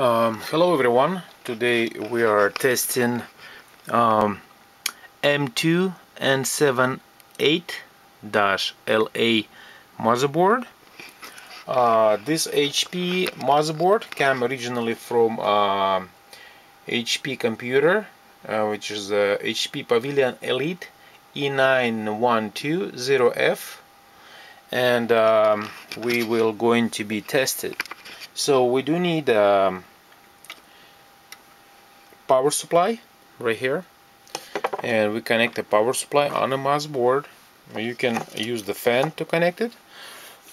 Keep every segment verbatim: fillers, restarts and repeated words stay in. Um, hello everyone, today we are testing um, M two N seven eight L A motherboard. Uh, this H P motherboard came originally from uh, H P computer, uh, which is the uh, H P Pavilion Elite E nine one two zero F, and um, we will going to be tested. So we do need um, power supply right here, and we connect the power supply on a motherboard. You can use the fan to connect it.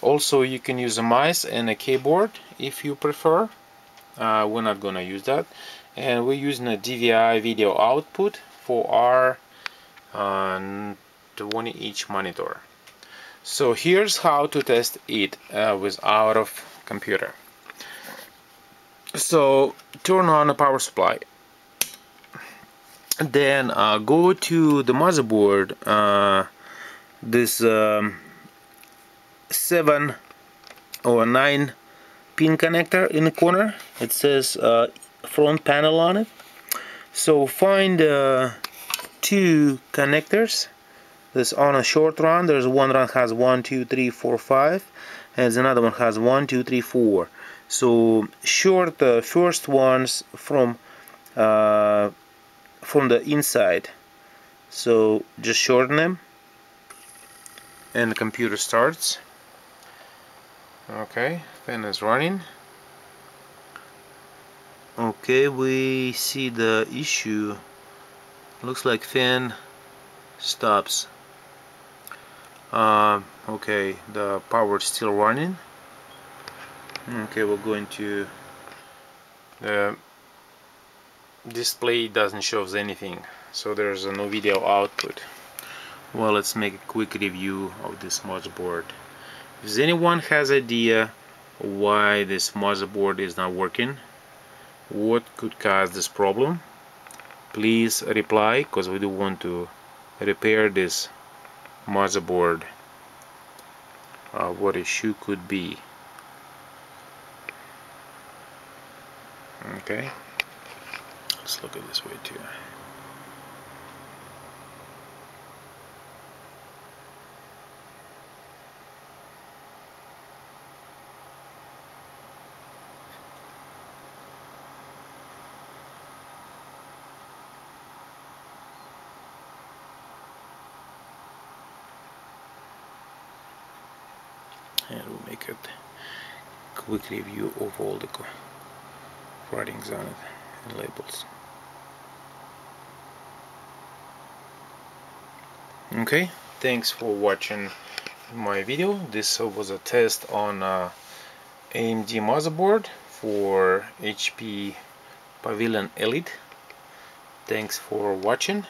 Also, you can use a mouse and a keyboard if you prefer. Uh, we're not gonna use that, and we're using a D V I video output for our uh, twenty inch monitor. So here's how to test it uh, without a computer. So turn on the power supply, then uh, go to the motherboard, uh, this um, seven or nine pin connector in the corner. It says uh, front panel on it. So find uh, two connectors. This on a short run, there's one run has one, two, three, four, five, and another one has one, two, three, four. So short uh, first ones from uh, from the inside, so just shorten them and the computer starts. Okay, fan is running. Okay, we see the issue, looks like fan stops. Uh, okay, the power is still running. Okay, we're going to the display doesn't show us anything, so there's no video output. Well, let's make a quick review of this motherboard. If anyone has idea why this motherboard is not working, what could cause this problem, please reply, because we do want to repair this motherboard. Uh, what issue could be. Okay, let's look at this way too. And we'll make it quick review of all the writings on it and labels. Okay, thanks for watching my video. This was a test on uh, A M D motherboard for H P Pavilion Elite. Thanks for watching.